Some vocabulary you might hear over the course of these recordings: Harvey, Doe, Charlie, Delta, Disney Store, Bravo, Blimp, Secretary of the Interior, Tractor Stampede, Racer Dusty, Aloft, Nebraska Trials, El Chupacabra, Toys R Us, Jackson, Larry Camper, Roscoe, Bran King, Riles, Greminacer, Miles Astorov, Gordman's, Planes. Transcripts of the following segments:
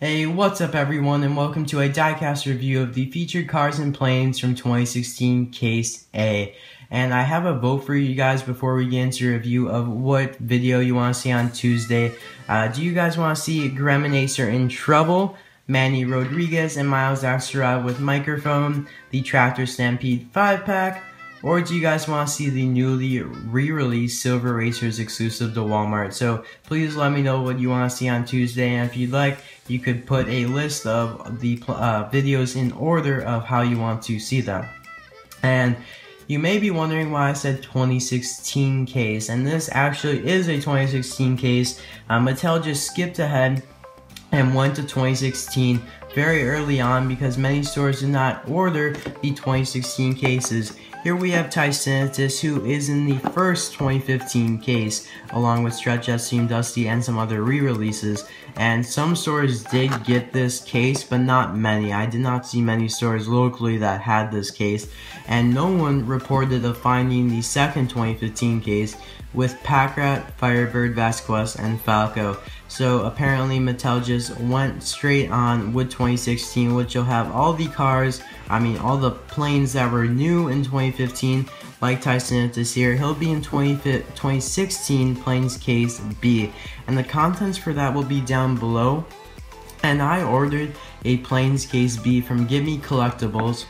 Hey, what's up everyone, and welcome to a diecast review of the featured cars and planes from 2016 Case A. And I have a vote for you guys before we get into a review of what video you want to see on Tuesday. Do you guys want to see Greminacer in trouble, Manny Rodriguez and Miles Astorov with microphone, the Tractor Stampede 5-pack, or do you guys want to see the newly re-released Silver Racers exclusive to Walmart? So please let me know what you want to see on Tuesday, and if you'd like, you could put a list of the videos in order of how you want to see them. And you may be wondering why I said 2016 case, and this actually is a 2016 case. Mattel just skipped ahead and went to 2016 very early on because many stores did not order the 2016 cases. Here we have Tysonitis, who is in the first 2015 case, along with Stretch, Team Dusty, and some other re-releases. And some stores did get this case, but not many. I did not see many stores locally that had this case, and no one reported of finding the second 2015 case with Packrat, Firebird, Vasquez, and Falco. So apparently Mattel just went straight on with 2016, which will have all the cars, all the planes that were new in 2015, like Tysonitis here. He'll be in 2016 Planes Case B, and the contents for that will be down below. And I ordered a Planes Case B from Gimme Collectibles,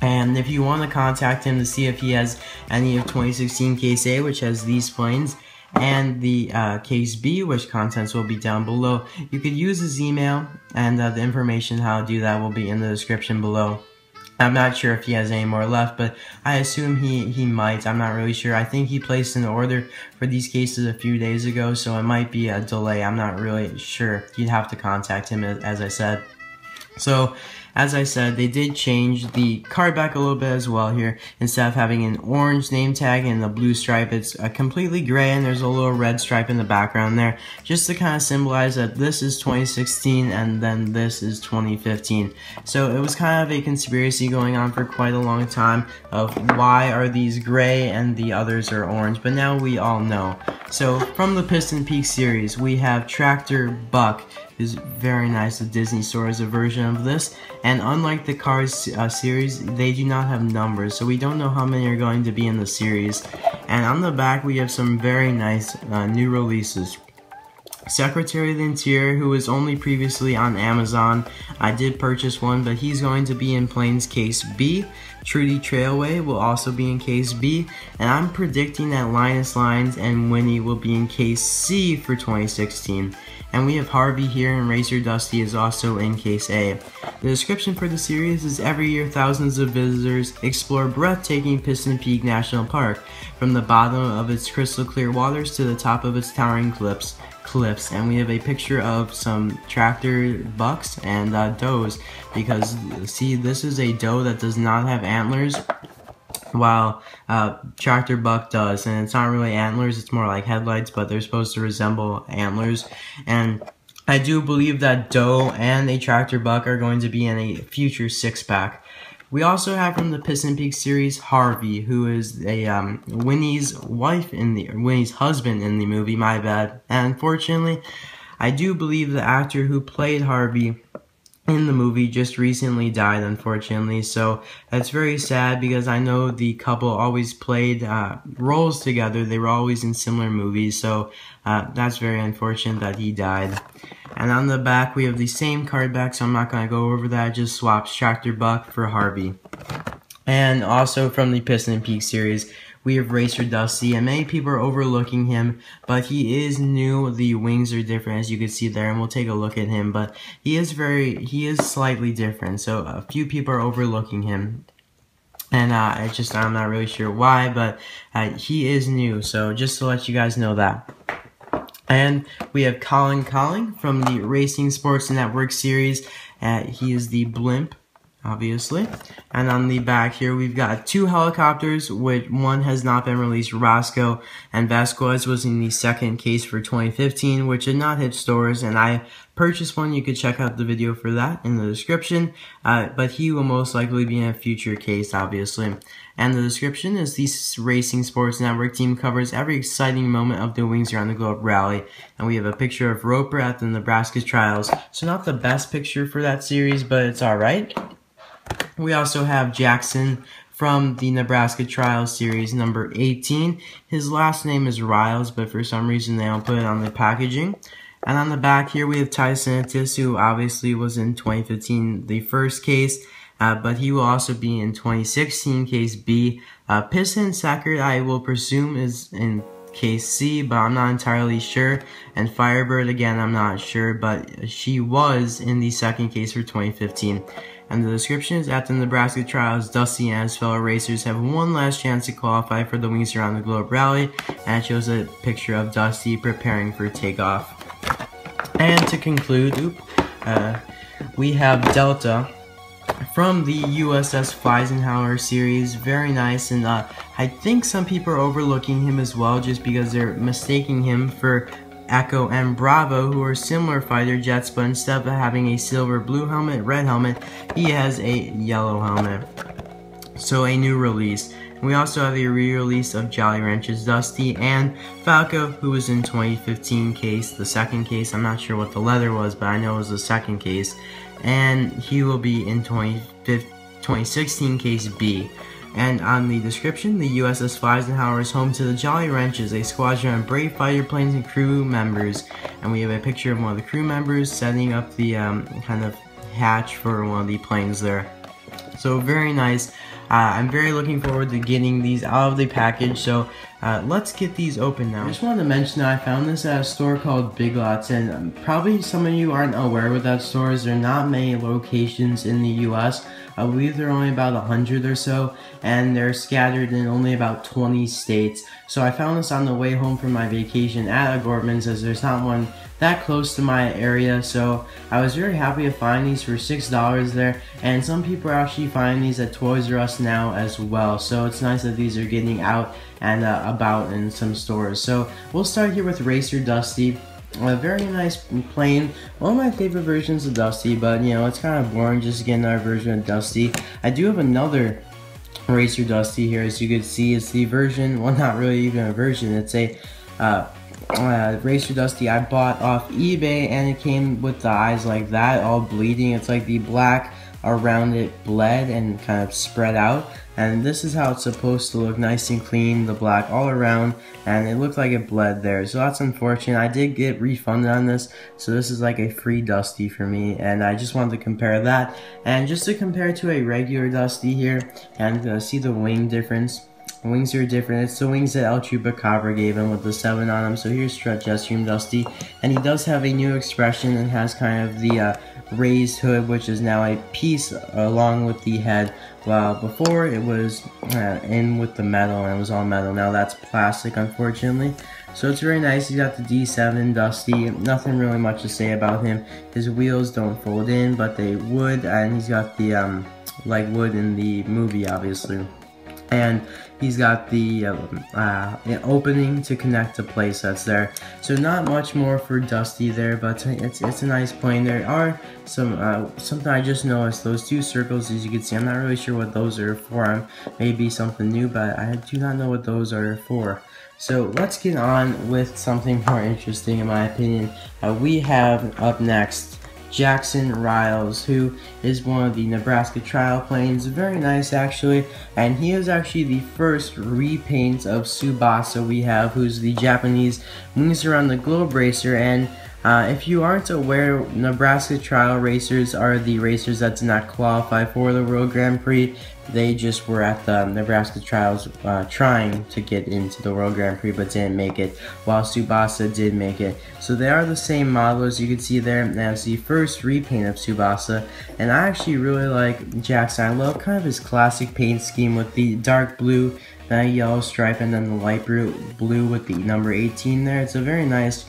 and if you want to contact him to see if he has any of 2016 Case A, which has these planes, and the Case B, which contents will be down below, you could use his email, and the information how to do that will be in the description below. I'm not sure if he has any more left, but I assume he might. I'm not really sure. I think he placed an order for these cases a few days ago, so it might be a delay. I'm not really sure. You'd have to contact him, as I said. So, as I said, they did change the card back a little bit as well here. Instead of having an orange name tag and a blue stripe, it's completely gray, and there's a little red stripe in the background there, just to kind of symbolize that this is 2016 and then this is 2015. So it was kind of a conspiracy going on for quite a long time of why are these gray and the others are orange, but now we all know. So from the Piston Peak series, we have Tractor Buck. Is very nice. The Disney Store is a version of this, and unlike the Cars series, they do not have numbers, so we don't know how many are going to be in the series. And on the back, we have some very nice new releases. Secretary of the Interior, who was only previously on Amazon. I did purchase one, but he's going to be in Planes Case B. Trudy Trailway will also be in Case B, and I'm predicting that Linus Lines and Winnie will be in Case C for 2016. And we have Harvey here, and Racer Dusty is also in Case A. The description for the series is: every year thousands of visitors explore breathtaking Piston Peak National Park, from the bottom of its crystal clear waters to the top of its towering cliffs. And we have a picture of some Tractor Bucks and Does, because see, this is a Doe that does not have antlers, while Tractor Buck does. And it's not really antlers, it's more like headlights, but they're supposed to resemble antlers. And I do believe that Doe and a Tractor Buck are going to be in a future 6-pack. We also have from the Piston Peak series Harvey, who is a Winnie's husband in the movie, my bad. And unfortunately, I do believe the actor who played Harvey in the movie just recently died, unfortunately, so that's very sad, because I know the couple always played roles together. They were always in similar movies, so that's very unfortunate that he died. And on the back, we have the same card back, so I'm not going to go over that. I just swapped Tractor Buck for Harvey. And also from the Piston Peak series, we have Racer Dusty, and many people are overlooking him, but he is new. The wings are different, as you can see there, and we'll take a look at him, but he is slightly different, so a few people are overlooking him. And I'm not really sure why, but he is new, so just to let you guys know that. And we have Colin Cowling from the Racing Sports Network series. He is the blimp. obviously. And on the back here, we've got two helicopters, which one has not been released. Roscoe and Vasquez was in the second case for 2015, which did not hit stores, and I purchased one. You could check out the video for that in the description, but he will most likely be in a future case, obviously. And the description is the Racing Sports Network team covers every exciting moment of the Wings Around the Globe rally. And we have a picture of Roper at the Nebraska Trials. So not the best picture for that series, but it's alright. We also have Jackson from the Nebraska Trials series number 18. His last name is Riles, but for some reason they don't put it on the packaging. And on the back here we have Tysonitis, who obviously was in 2015, the first case. But he will also be in 2016, case B. Piston Sackard, I will presume, is in case C, but I'm not entirely sure. And Firebird, again, I'm not sure, but she was in the second case for 2015. And the description is, at the Nebraska Trials, Dusty and his fellow racers have one last chance to qualify for the Wings Around the Globe rally, and it shows a picture of Dusty preparing for takeoff. And to conclude, we have Delta from the USS Flysenhower series. Very nice, and I think some people are overlooking him as well, just because they're mistaking him for Echo and Bravo, who are similar fighter jets, but instead of having a silver blue helmet, red helmet, he has a yellow helmet. So a new release. We also have a re-release of Jolly Rancher's Dusty and Falco, who was in 2015 case, the second case. I'm not sure what the leather was, but I know it was the second case. And he will be in 2016 case B. And on the description, the USS Flysenhower is home to the Jolly Wrenches, a squadron of brave fighter planes and crew members. And we have a picture of one of the crew members setting up the kind of hatch for one of the planes there. So very nice. I'm very looking forward to getting these out of the package, so let's get these open now. I just wanted to mention that I found this at a store called Big Lots, and probably some of you aren't aware with that store, as there are not many locations in the U.S. I believe there are only about 100 or so, and they're scattered in only about 20 states. So I found this on the way home from my vacation at a Gorman's, as there's not one that close to my area, so I was very happy to find these for $6 there, and some people are actually finding these at Toys R Us now as well, so it's nice that these are getting out and about in some stores. So we'll start here with Racer Dusty. A very nice plane, one of my favorite versions of Dusty, but you know, it's kind of boring just to get another version of Dusty. I do have another Racer Dusty here, as you can see. It's the version, well, not really even a version, it's a Racer Dusty I bought off eBay, and it came with the eyes like that, all bleeding. It's like the black around it bled and kind of spread out, and this is how it's supposed to look, nice and clean, the black all around, and it looked like it bled there, so that's unfortunate. I did get refunded on this, so this is like a free Dusty for me, and I just wanted to compare that. And just to compare to a regular Dusty here, and see the wing difference. Wings are different. It's the wings that El Chupacabra gave him, with the 7 on them. So here's Jetstream Dusty, and he does have a new expression and has kind of the raised hood, which is now a piece along with the head. Well, before it was in with the metal, and it was all metal. Now that's plastic, unfortunately. So it's very nice. He's got the D7 Dusty. Nothing really much to say about him. His wheels don't fold in, but they would, and he's got the like wood in the movie, obviously. And he's got the opening to connect to play sets there. So not much more for Dusty there, but it's a nice plane. There are some, something I just noticed, those two circles, as you can see. I'm not really sure what those are for. Maybe something new, but I do not know what those are for. So let's get on with something more interesting, in my opinion. We have up next Jackson Riles, who is one of the Nebraska trial planes. Very nice, actually, and he is actually the first repaint of Tsubasa we have, who's the Japanese Wings Around the Globe racer. And if you aren't aware, Nebraska trial racers are the racers that did not qualify for the World Grand Prix. They just were at the Nebraska Trials trying to get into the World Grand Prix, but didn't make it, while Tsubasa did make it. So they are the same model, as you can see there. Now it's the first repaint of Tsubasa, and I actually really like Jackson. I love kind of his classic paint scheme with the dark blue, then a yellow stripe, and then the light blue with the number 18 there. It's a very nice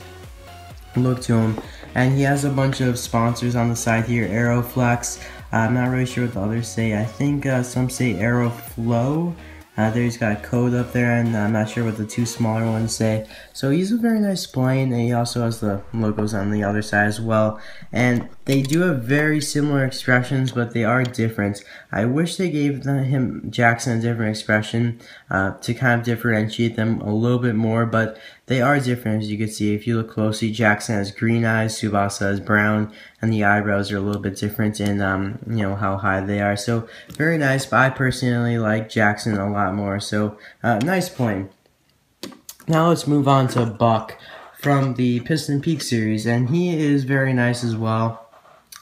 look to him. And he has a bunch of sponsors on the side here, Aeroflex, I'm not really sure what the others say. I think some say Aeroflow. There's got Code up there, and I'm not sure what the two smaller ones say. So he's a very nice plane, and he also has the logos on the other side as well. And they do have very similar expressions, but they are different. I wish they gave him Jackson a different expression to kind of differentiate them a little bit more, but they are different, as you can see. If you look closely, Jackson has green eyes, Tsubasa has brown, and the eyebrows are a little bit different in you know, how high they are. So very nice, but I personally like Jackson a lot more. So nice plane. Now let's move on to Buck from the Piston Peak series, and he is very nice as well.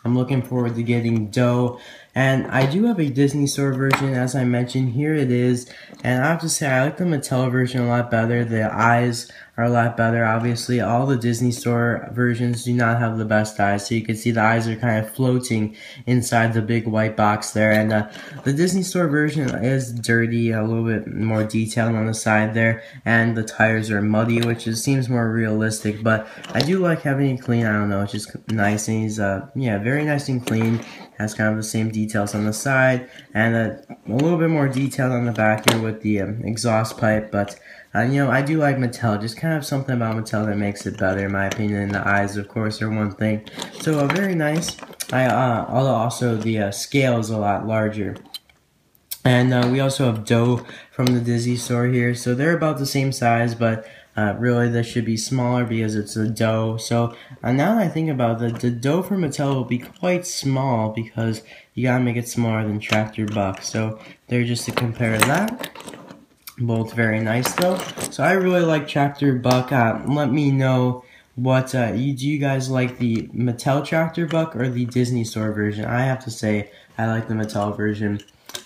I'm looking forward to getting Doe, and I do have a Disney Store version, as I mentioned. Here it is, and I have to say I like the Mattel version a lot better. The eyes are a lot better. Obviously, all the Disney Store versions do not have the best eyes, so you can see the eyes are kind of floating inside the big white box there, and the Disney Store version is dirty, a little bit more detailed on the side there, and the tires are muddy, which is, seems more realistic, but I do like having it clean. I don't know, it's just nice, and he's, yeah, very nice and clean. Has kind of the same details on the side, and a little bit more detail on the back here with the exhaust pipe, but you know, I do like Mattel. Just kind of something about Mattel that makes it better, in my opinion. And the eyes, of course, are one thing. So very nice. Although also the scale is a lot larger. And we also have Doe from the Disney Store here. So they're about the same size, but really this should be smaller because it's a Doe. So now that I think about it, the Doe for Mattel will be quite small because you gotta make it smaller than Tractor Buck. So they're just to compare that. Both very nice though. So I really like Tractor Buck. Let me know what do you guys like the Mattel Tractor Buck or the Disney Store version? I have to say I like the Mattel version.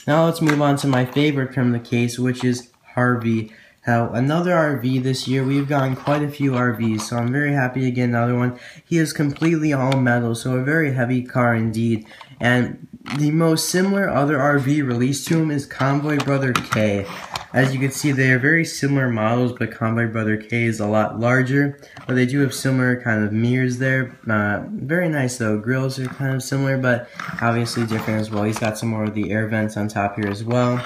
Now let's move on to my favorite from the case, which is Harvey. Now, another RV this year. We've gotten quite a few RVs, so I'm very happy to get another one. He is completely all metal, so a very heavy car indeed. And the most similar other RV released to him is Convoy Brother K. As you can see, they are very similar models, but Convoy Brother K is a lot larger. But they do have similar kind of mirrors there. Very nice though. Grills are kind of similar, but obviously different as well. He's got some more of the air vents on top here as well.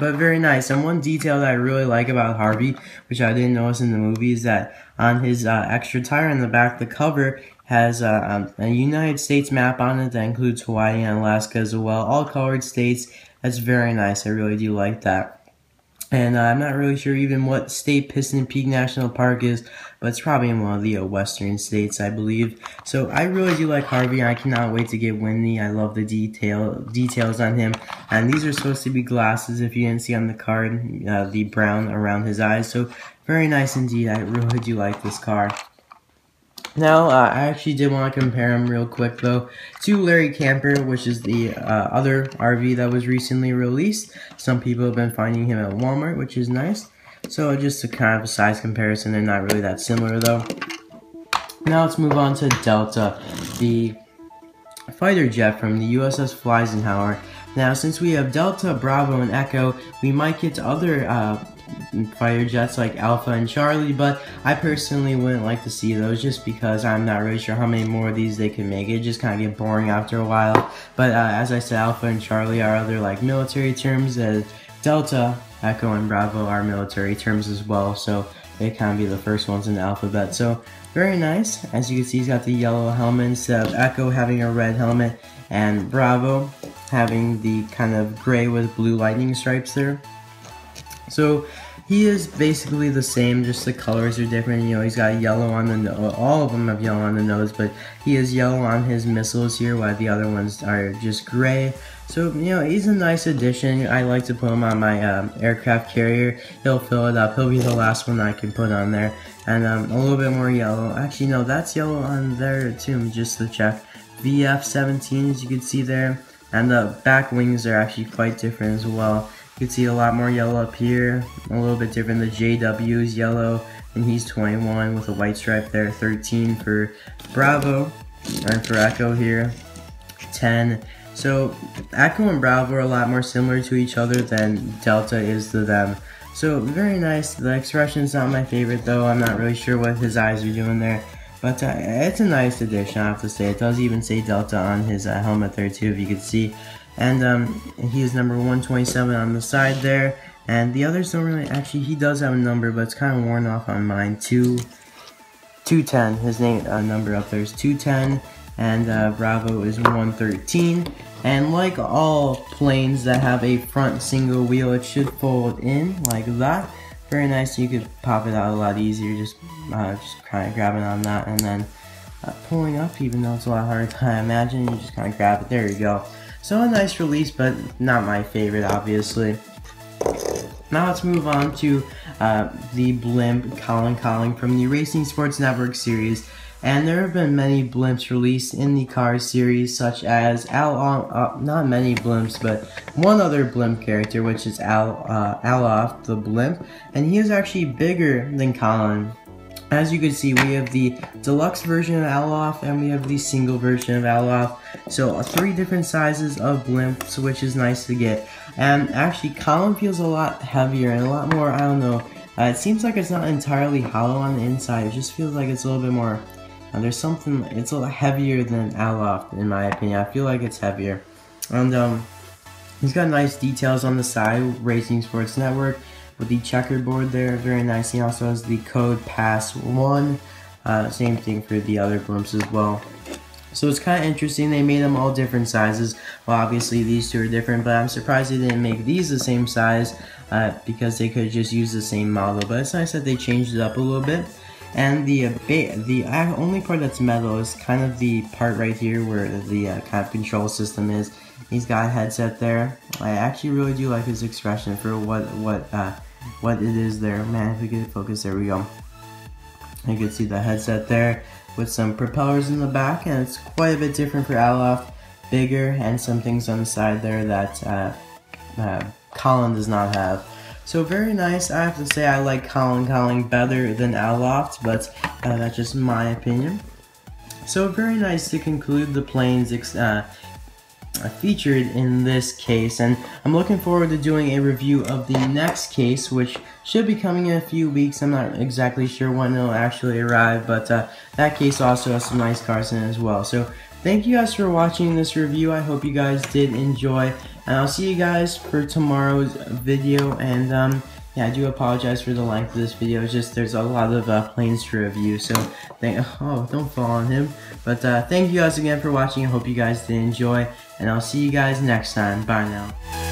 But very nice. And one detail that I really like about Harvey, which I didn't notice in the movie, is that on his extra tire in the back, the cover has a United States map on it that includes Hawaii and Alaska as well. All colored states. That's very nice. I really do like that. And I'm not really sure even what state Piston Peak National Park is, but it's probably in one of the western states, I believe. So I really do like Harvey. I cannot wait to get Wendy. I love the details on him. And these are supposed to be glasses, if you didn't see on the card, the brown around his eyes. So very nice indeed. I really do like this car. Now, I actually did want to compare him real quick, though, to Larry Camper, which is the other RV that was recently released. Some people have been finding him at Walmart, which is nice. So just a kind of a size comparison, they're not really that similar, though. Now let's move on to Delta, the fighter jet from the USS Flysenhower. Now, since we have Delta, Bravo, and Echo, we might get to other fighter jets like Alpha and Charlie, but I personally wouldn't like to see those just because I'm not really sure how many more of these they can make. It just kind of get boring after a while. But as I said, Alpha and Charlie are other like military terms, as Delta, Echo, and Bravo are military terms as well, so they kind of be the first ones in the alphabet. So very nice. As you can see, he's got the yellow helmet instead of Echo having a red helmet, and Bravo having the kind of gray with blue lightning stripes there. So he is basically the same, just the colors are different. You know, he's got yellow on the nose. All of them have yellow on the nose, but he is yellow on his missiles here, while the other ones are just gray. So, you know, he's a nice addition. I like to put him on my aircraft carrier. He'll fill it up. He'll be the last one I can put on there. And a little bit more yellow. Actually, no, that's yellow on there too, just to check. VF-17, as you can see there. And the back wings are actually quite different as well. You can see a lot more yellow up here, a little bit different. The JW is yellow, and he's 21 with a white stripe there, 13 for Bravo, and for Echo here, 10. So Echo and Bravo are a lot more similar to each other than Delta is to them. So very nice. The expression's not my favorite though. I'm not really sure what his eyes are doing there. But it's a nice addition, I have to say. It does even say Delta on his helmet there too, if you can see. And he's number 127 on the side there. And the others don't really, actually he does have a number, but it's kind of worn off on mine. 210, his name number up there is 210. And Bravo is 113. And like all planes that have a front single wheel, it should fold in like that. Very nice, you could pop it out a lot easier, just kind of grabbing on that and then pulling up, even though it's a lot harder to imagine. You just kind of grab it, there you go. So a nice release, but not my favorite, obviously. Now let's move on to the blimp Colin Cowling from the Racing Sports Network series. And there have been many blimps released in the car series, such as not many blimps, but one other blimp character, which is Aloft the blimp, and he is actually bigger than Colin. As you can see, we have the deluxe version of Aloft and we have the single version of Aloft. So three different sizes of blimps, which is nice to get. And actually, Colin feels a lot heavier and a lot more, I don't know, it seems like it's not entirely hollow on the inside. It just feels like it's a little bit more... there's something, it's a little heavier than Aloft in my opinion. I feel like it's heavier. And he's got nice details on the side, Racing Sports Network, with the checkerboard there, very nice. He also has the code PASS1, same thing for the other blimps as well. So it's kind of interesting, they made them all different sizes. Well, obviously these two are different, but I'm surprised they didn't make these the same size, because they could just use the same model, but it's nice that they changed it up a little bit. And the only part that's metal is kind of the part right here where the kind of control system is. He's got a headset there. I actually really do like his expression for what it is there. Man, if we could focus, there we go. You can see the headset there with some propellers in the back, and it's quite a bit different for Aloft, bigger, and some things on the side there that Colin does not have. So very nice. I have to say I like Colin Cowling better than Aloft, but that's just my opinion. So very nice to conclude the planes featured in this case, and I'm looking forward to doing a review of the next case, which should be coming in a few weeks. I'm not exactly sure when it'll actually arrive, but that case also has some nice cars in it as well. So thank you guys for watching this review. I hope you guys did enjoy. And I'll see you guys for tomorrow's video, and yeah, I do apologize for the length of this video. It's just there's a lot of planes to review, so oh, don't fall on him. But thank you guys again for watching. I hope you guys did enjoy, and I'll see you guys next time. Bye now.